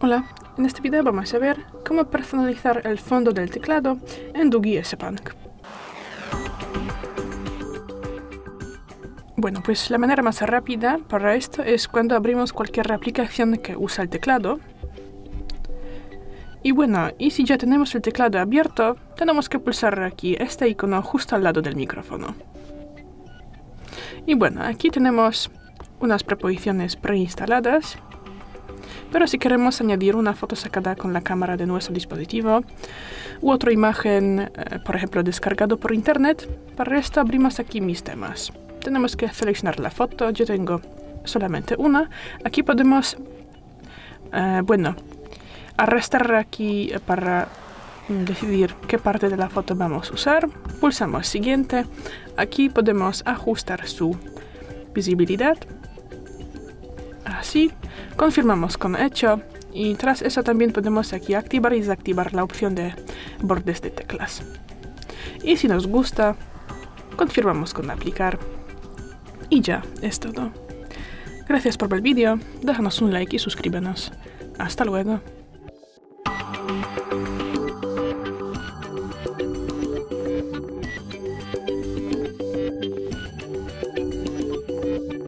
Hola, en este video vamos a ver cómo personalizar el fondo del teclado en Doogee S Punk. Bueno, pues la manera más rápida para esto es cuando abrimos cualquier aplicación que usa el teclado. Y bueno, y si ya tenemos el teclado abierto, tenemos que pulsar aquí este icono justo al lado del micrófono. Y bueno, aquí tenemos unas preposiciones preinstaladas. Pero si queremos añadir una foto sacada con la cámara de nuestro dispositivo u otra imagen, por ejemplo, descargado por internet, para esto abrimos aquí mis temas. Tenemos que seleccionar la foto, yo tengo solamente una. Aquí podemos, bueno, arrastrar aquí para decidir qué parte de la foto vamos a usar. Pulsamos siguiente. Aquí podemos ajustar su visibilidad. Así, confirmamos con hecho y tras eso también podemos aquí activar y desactivar la opción de bordes de teclas. Y si nos gusta, confirmamos con aplicar. Y ya, es todo. Gracias por ver el vídeo, déjanos un like y suscríbenos. Hasta luego.